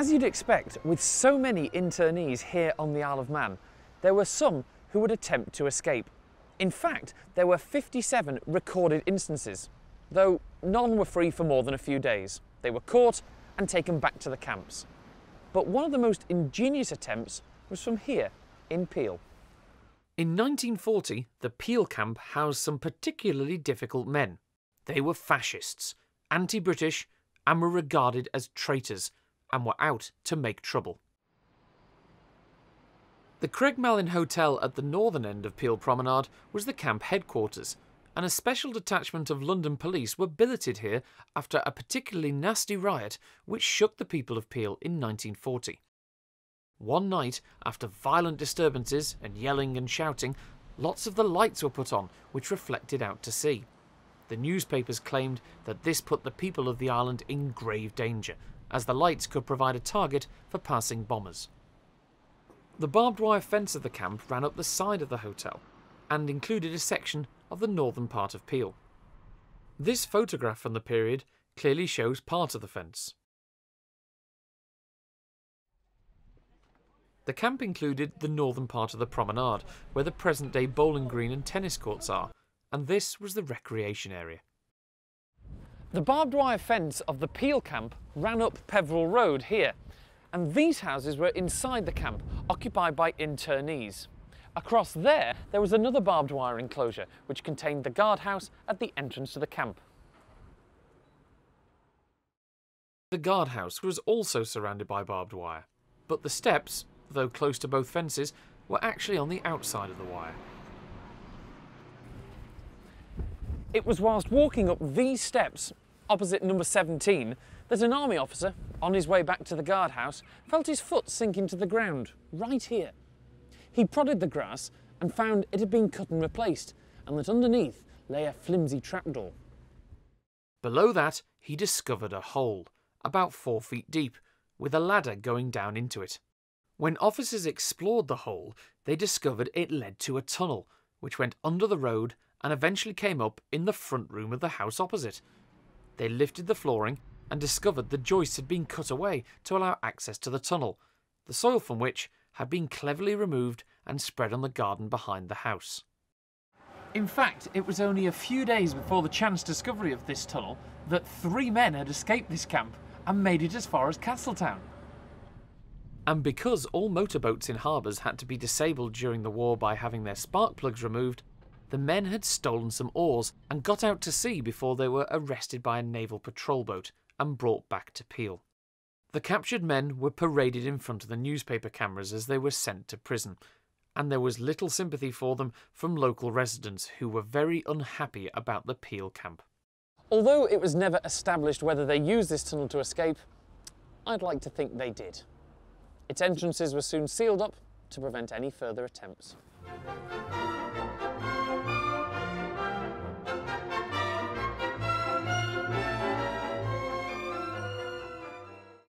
As you'd expect, with so many internees here on the Isle of Man, there were some who would attempt to escape. In fact, there were 57 recorded instances, though none were free for more than a few days. They were caught and taken back to the camps. But one of the most ingenious attempts was from here in Peel. In 1940, the Peel camp housed some particularly difficult men. They were fascists, anti-British, and were regarded as traitors, and were out to make trouble. The Craigmallon Hotel at the northern end of Peel Promenade was the camp headquarters, and a special detachment of London police were billeted here after a particularly nasty riot which shook the people of Peel in 1940. One night, after violent disturbances and yelling and shouting, lots of the lights were put on, which reflected out to sea. The newspapers claimed that this put the people of the island in grave danger, as the lights could provide a target for passing bombers. The barbed wire fence of the camp ran up the side of the hotel, and included a section of the northern part of Peel. This photograph from the period clearly shows part of the fence. The camp included the northern part of the promenade, where the present-day bowling green and tennis courts are, and this was the recreation area. The barbed wire fence of the Peel camp ran up Peveril Road here, and these houses were inside the camp, occupied by internees. Across there, there was another barbed wire enclosure, which contained the guardhouse at the entrance to the camp. The guardhouse was also surrounded by barbed wire, but the steps, though close to both fences, were actually on the outside of the wire. It was whilst walking up these steps, opposite number 17, that an army officer, on his way back to the guardhouse, felt his foot sink into the ground, right here. He prodded the grass and found it had been cut and replaced, and that underneath lay a flimsy trapdoor. Below that, he discovered a hole, about 4 feet deep, with a ladder going down into it. When officers explored the hole, they discovered it led to a tunnel, which went under the road and eventually came up in the front room of the house opposite. They lifted the flooring and discovered the joists had been cut away to allow access to the tunnel, the soil from which had been cleverly removed and spread on the garden behind the house. In fact, it was only a few days before the chance discovery of this tunnel that 3 men had escaped this camp and made it as far as Castletown. And because all motorboats in harbours had to be disabled during the war by having their spark plugs removed, the men had stolen some oars and got out to sea before they were arrested by a naval patrol boat and brought back to Peel. The captured men were paraded in front of the newspaper cameras as they were sent to prison, and there was little sympathy for them from local residents who were very unhappy about the Peel camp. Although it was never established whether they used this tunnel to escape, I'd like to think they did. Its entrances were soon sealed up to prevent any further attempts.